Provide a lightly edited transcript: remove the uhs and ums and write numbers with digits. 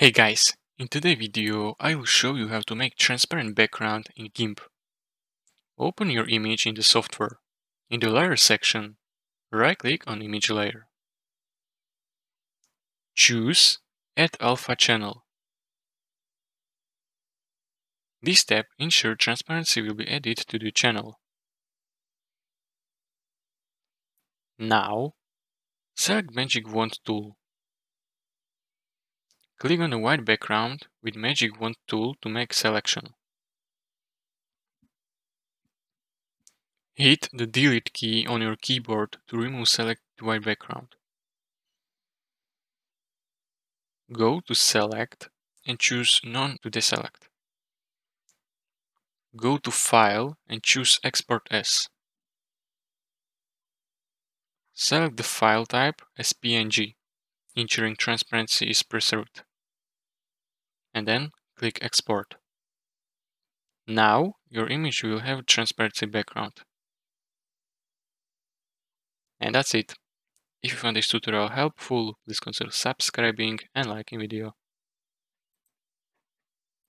Hey guys, in today's video I will show you how to make transparent background in GIMP. Open your image in the software. In the layer section, right click on image layer. Choose Add Alpha Channel. This step ensures transparency will be added to the channel. Now, select Magic Wand tool. Click on the white background with Magic Wand tool to make selection. Hit the Delete key on your keyboard to remove selected white background. Go to Select and choose None to deselect. Go to File and choose Export As. Select the file type as PNG, ensuring transparency is preserved. And then click Export. Now your image will have a transparency background. And that's it. If you found this tutorial helpful, please consider subscribing and liking the video.